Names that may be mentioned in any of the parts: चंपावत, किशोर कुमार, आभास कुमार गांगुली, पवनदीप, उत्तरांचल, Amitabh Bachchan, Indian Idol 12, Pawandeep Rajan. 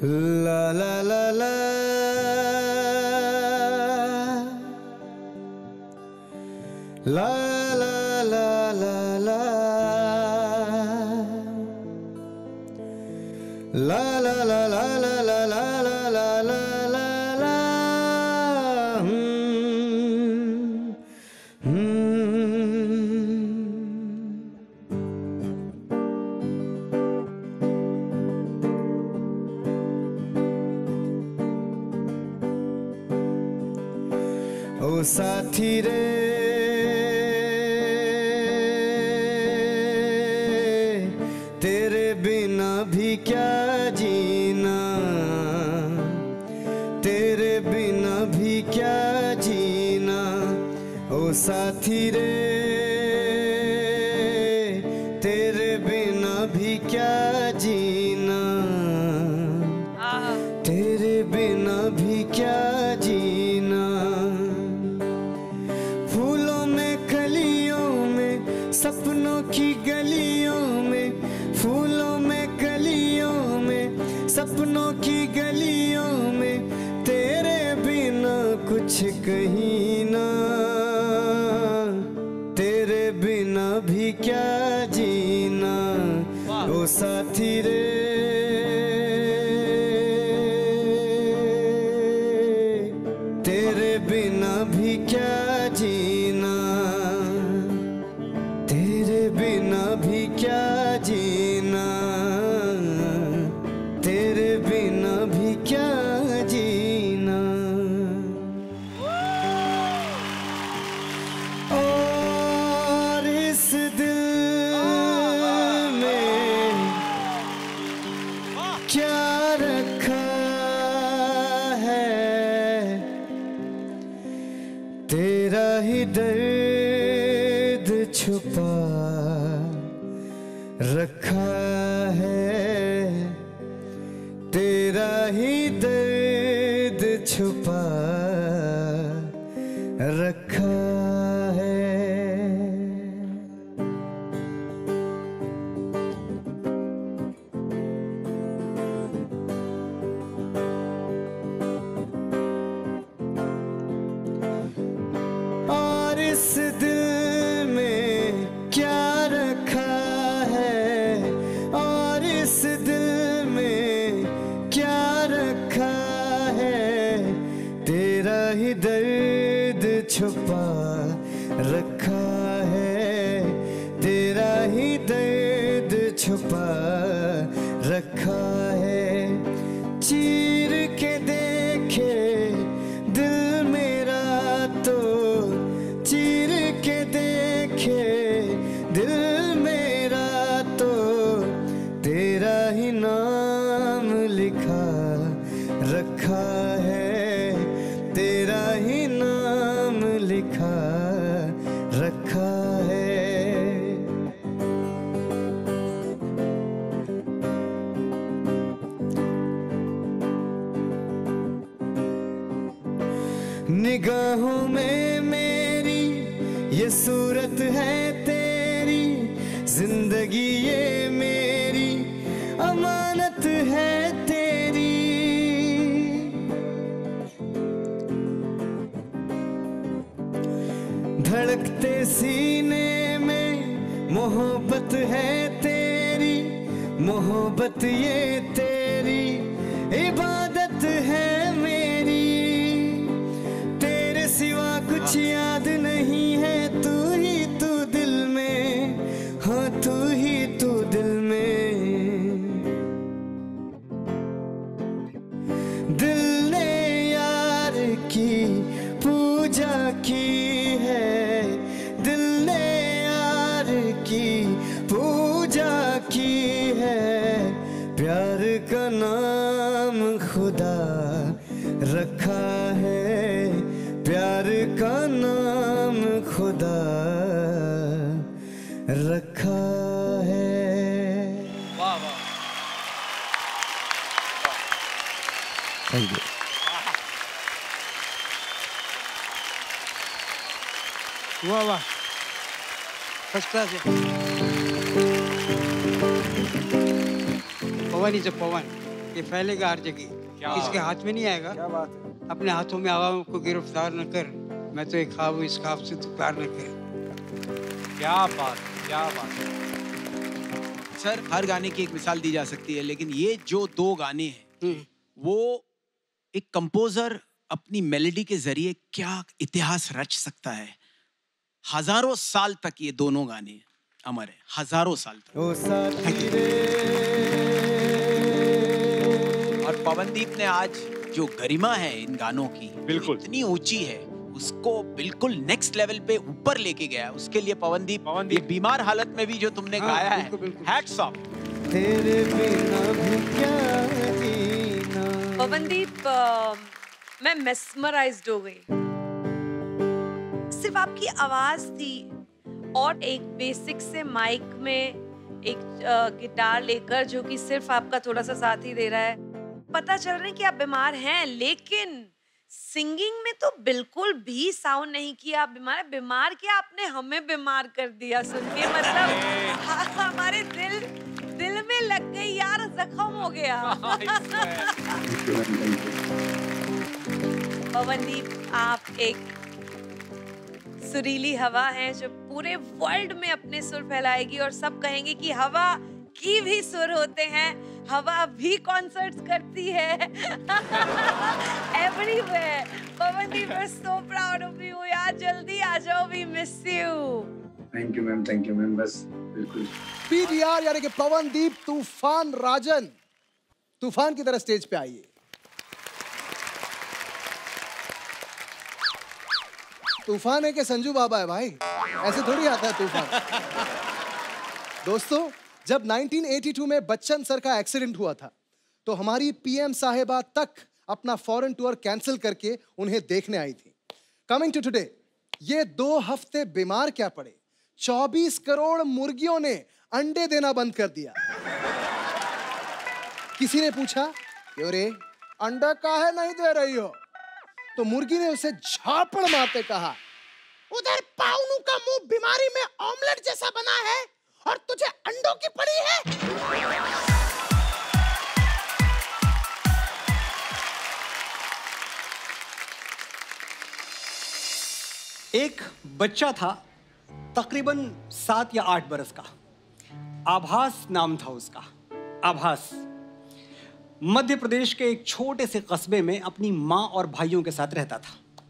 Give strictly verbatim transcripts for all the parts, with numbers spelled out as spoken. La la la la La la la la la La la la la la la la la la la la Hmm Hmm O Saathi Re भी क्या जीना तेरे बिना भी क्या जीना ओ साथी रे तेरे बिना भी क्या जीना तेरे बिना भी क्या जीना फूलों में कलियों में सपनों की गलियों में फूलों सपनों की गलियों में तेरे बिना कुछ कहीं ना तेरे बिना भी क्या जीना ओ साथी रे तेरे बिना भी क्या जीना तेरे बिना भी क्या जीना दर्द छुपा रखा है तेरा ही दर्द छुपा रखा है दर्द छुपा रखा है तेरा ही दर्द छुपा रखा है चीर के देखे दिल मेरा तो चीर के देखे दिल मेरा तो तेरा ही नाम लिखा रखा है तेरा ही नाम लिखा रखा है निगाहों में मेरी ये सूरत है तेरी जिंदगी ये मेरी अमानत है धड़कते सीने में मोहब्बत है तेरी मोहब्बत ये तेरी इबादत है मेरी तेरे सिवा कुछ याद नहीं है तू ही तू दिल में हाँ तू ही तू दिल में दिल ने यार की पूजा की दिल ने यार की पूजा की है प्यार का नाम खुदा रखा है प्यार का नाम खुदा रखा है वाह वाह थैंक यू वाह वाह फर्स्ट क्लास है पवन इज अ पवन ये फैलेगा हर जगह, इसके हाथ में नहीं आएगा। क्या बात है? अपने हाथों में आवाम को गिरफ्तार न कर, मैं तो एक ख्वाब हूँ, इस ख्वाब से तो प्यार न कर। क्या बात, क्या बात है सर। हर गाने की एक मिसाल दी जा सकती है, लेकिन ये जो दो गाने हैं वो एक कंपोजर अपनी मेलेडी के जरिए क्या इतिहास रच सकता है। हजारों साल तक ये दोनों गाने हमारे हजारों साल तक। और पवनदीप ने आज जो गरिमा है इन गानों की, बिल्कुल इतनी ऊंची है, उसको बिल्कुल नेक्स्ट लेवल पे ऊपर लेके गया। उसके लिए पवनदीप, ये बीमार हालत में भी जो तुमने हाँ, गाया बिल्कुल, बिल्कुल। है हैट्स ऑफ। पवनदीप, मैं मेस्मराइज्ड हो गई। सिर्फ आपकी आवाज थी और एक बेसिक से माइक में एक गिटार लेकर, जो कि सिर्फ आपका थोड़ा सा साथ ही दे रहा है। पता चल रहा है कि आप बीमार हैं, लेकिन सिंगिंग में तो बिल्कुल भी साउंड नहीं किया आप बीमार हैं। बीमार क्या, आपने हमें बीमार कर दिया सुन के। मतलब हाँ, हमारे दिल दिल में लग गई यार, जख्म हो गया। पवनदीप, आप एक सुरीली हवा है जो पूरे वर्ल्ड में अपने सुर फैलाएगी और सब कहेंगे कि हवा की भी सुर होते हैं, हवा भी कॉन्सर्ट्स करती है everywhere. पवनदीप, I am so proud of you यार, जल्दी आ जाओ, we miss you. Thank you ma'am, thank you ma'am. बस बिल्कुल पीवीआर यानी कि पवनदीप तूफान राजन तूफान की तरह स्टेज पे आइए। तूफान है कि संजू बाबा है भाई, ऐसे थोड़ी आता है तूफान। दोस्तों, जब नाइनटीन एटी टू में बच्चन सर का एक्सीडेंट हुआ था तो हमारी पीएम साहिबा तक अपना फॉरेन टूर कैंसिल करके उन्हें देखने आई थी। कमिंग टू टुडे, ये दो हफ्ते बीमार क्या पड़े, चौबीस करोड़ मुर्गियों ने अंडे देना बंद कर दिया। किसी ने पूछा, क्यों रे अंडा काहे नहीं दे रही हो, तो मुर्गी ने उसे झापड़ मारते कहा, उधर पाउनू का मुंह बीमारी में ऑमलेट जैसा बना है और तुझे अंडों की पड़ी है। एक बच्चा था तकरीबन सात या आठ बरस का, आभास नाम था उसका। आभास मध्य प्रदेश के एक छोटे से कस्बे में अपनी माँ और भाइयों के साथ रहता था।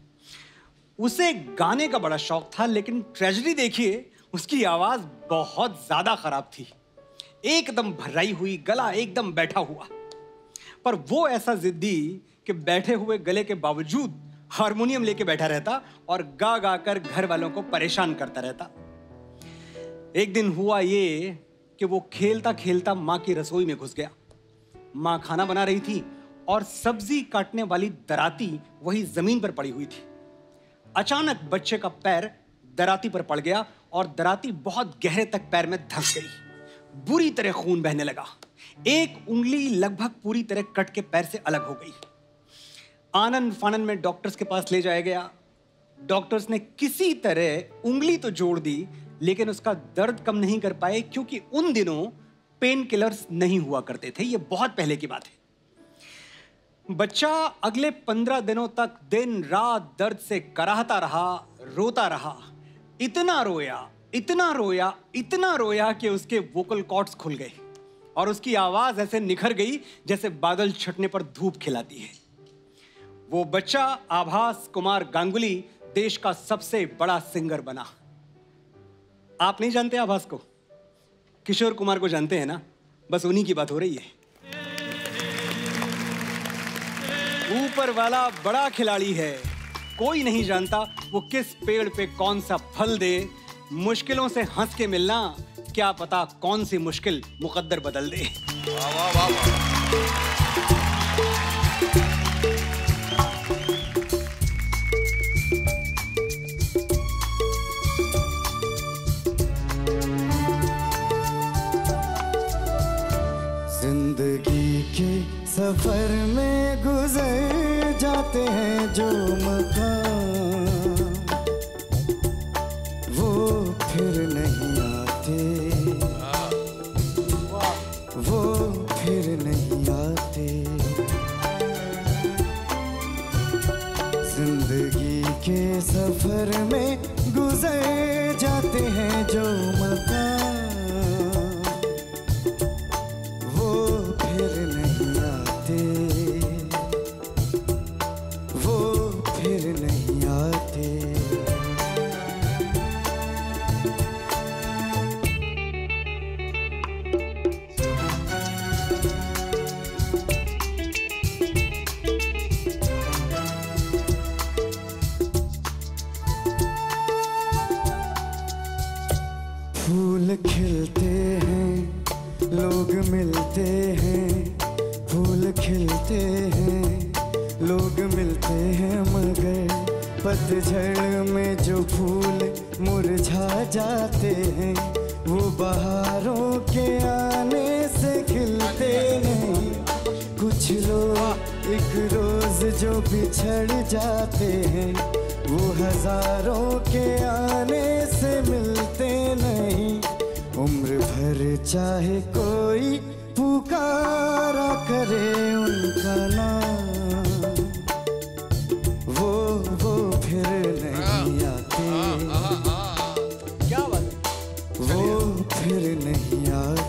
उसे गाने का बड़ा शौक था, लेकिन ट्रेजेडी देखिए, उसकी आवाज़ बहुत ज़्यादा ख़राब थी, एकदम भर्राई हुई, गला एकदम बैठा हुआ। पर वो ऐसा ज़िद्दी कि बैठे हुए गले के बावजूद हारमोनियम लेके बैठा रहता और गा गा कर घर वालों को परेशान करता रहता। एक दिन हुआ ये कि वो खेलता खेलता माँ की रसोई में घुस गया। माँ खाना बना रही थी और सब्जी काटने वाली दराती वही जमीन पर पड़ी हुई थी। अचानक बच्चे का पैर दराती पर पड़ गया और दराती बहुत गहरे तक पैर में धंस गई। बुरी तरह खून बहने लगा, एक उंगली लगभग पूरी तरह कट के पैर से अलग हो गई। आनन फानन में डॉक्टर्स के पास ले जाया गया। डॉक्टर्स ने किसी तरह उंगली तो जोड़ दी, लेकिन उसका दर्द कम नहीं कर पाए, क्योंकि उन दिनों पेन किलर्स नहीं हुआ करते थे, ये बहुत पहले की बात है। बच्चा अगले पंद्रह दिनों तक दिन रात दर्द से कराहता रहा, रोता रहा। इतना रोया, इतना रोया, इतना रोया कि उसके वोकल कॉर्ड्स खुल गए और उसकी आवाज ऐसे निखर गई जैसे बादल छटने पर धूप खिलाती है। वो बच्चा आभास कुमार गांगुली देश का सबसे बड़ा सिंगर बना। आप नहीं जानते आभास को, किशोर कुमार को जानते हैं ना, बस उन्हीं की बात हो रही है। ऊपर वाला बड़ा खिलाड़ी है, कोई नहीं जानता वो किस पेड़ पे कौन सा फल दे। मुश्किलों से हंस के मिलना, क्या पता कौन सी मुश्किल मुकद्दर बदल दे। वाह वाह वाह वाह। जिंदगी के सफर में गुजर जाते हैं जो मकान, वो फिर नहीं आते, वो फिर नहीं आते। सफर में गुजर जाते हैं जो मकाम वो फिर नहीं आते, वो फिर नहीं आते। फूल खिलते हैं लोग मिलते हैं, फूल खिलते हैं लोग मिलते हैं, मगर पतझड़ में जो फूल मुरझा जाते हैं वो बहारों के आने से खिलते नहीं। कुछ लोग एक रोज जो बिछड़ जाते हैं वो हजारों के आने से मिलते नहीं। उम्र भर चाहे कोई पुकारा करे उनका नाम वो वो फिर नहीं आते, वो फिर नहीं आते।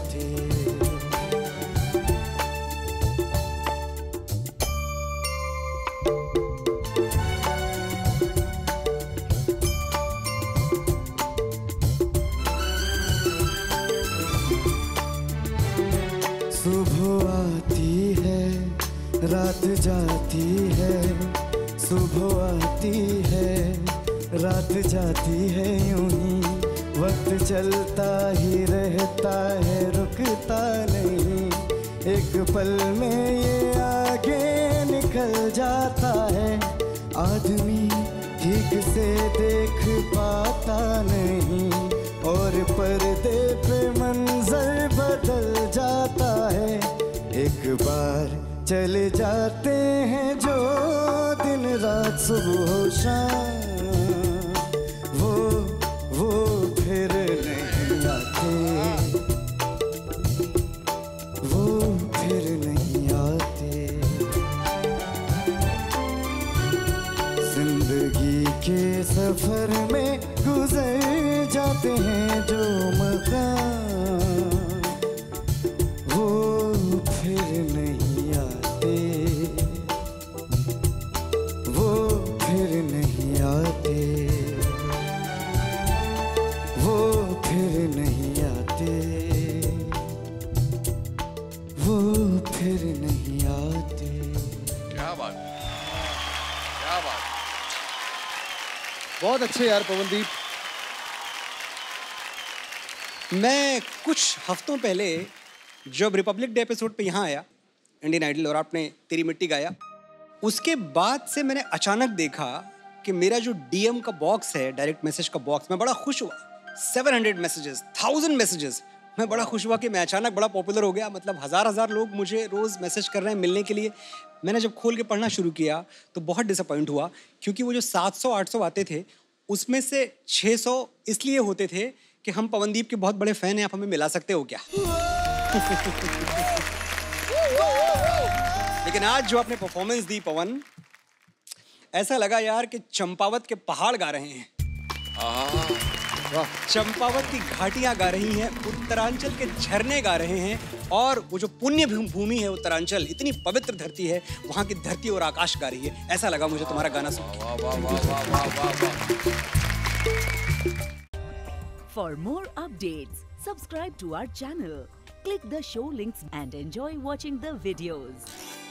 सुबह आती है रात जाती है, सुबह आती है रात जाती है, यूं ही वक्त चलता ही रहता है रुकता नहीं। एक पल में ये आगे निकल जाता है, आदमी ठीक से देख पाता नहीं और पर्दे पे मंजर बदल जाता है। एक बार चले जाते हैं जो दिन रात सुबह शाम वो वो फिर नहीं आते, वो फिर नहीं आते। जिंदगी के सफर में गुजर जाते हैं जो मकाम फिर नहीं आते, वो फिर नहीं आते, वो फिर नहीं आते, वो फिर नहीं आते। क्या बात, क्या बात, बहुत अच्छे यार पवनदीप। मैं कुछ हफ्तों पहले जब रिपब्लिक डे एपिसोड पे यहाँ आया इंडियन आइडल और आपने तेरी मिट्टी गाया, उसके बाद से मैंने अचानक देखा कि मेरा जो डीएम का बॉक्स है, डायरेक्ट मैसेज का बॉक्स, मैं बड़ा खुश हुआ। सात सौ मैसेजेस, थाउजेंड मैसेजेस, मैं बड़ा खुश हुआ कि मैं अचानक बड़ा पॉपुलर हो गया। मतलब हज़ार हज़ार लोग मुझे रोज़ मैसेज कर रहे हैं मिलने के लिए। मैंने जब खोल के पढ़ना शुरू किया तो बहुत डिसअपॉइंट हुआ, क्योंकि वो जो सात सौ आठ सौ आते थे उसमें से छः सौ इसलिए होते थे कि हम पवनदीप के बहुत बड़े फ़ैन हैं, आप हमें मिला सकते हो क्या। लेकिन आज जो आपने परफॉर्मेंस दी पवन, ऐसा लगा यार कि चंपावत के पहाड़ गा रहे हैं, चंपावत की घाटियां गा रही हैं, उत्तरांचल के झरने गा रहे हैं, और वो जो पुण्य भूमि है उत्तरांचल, इतनी पवित्र धरती है, वहाँ की धरती और आकाश गा रही है। ऐसा लगा मुझे तुम्हारा गाना सुनकर। For more updates subscribe to our channel, click the show links and enjoy watching the videos.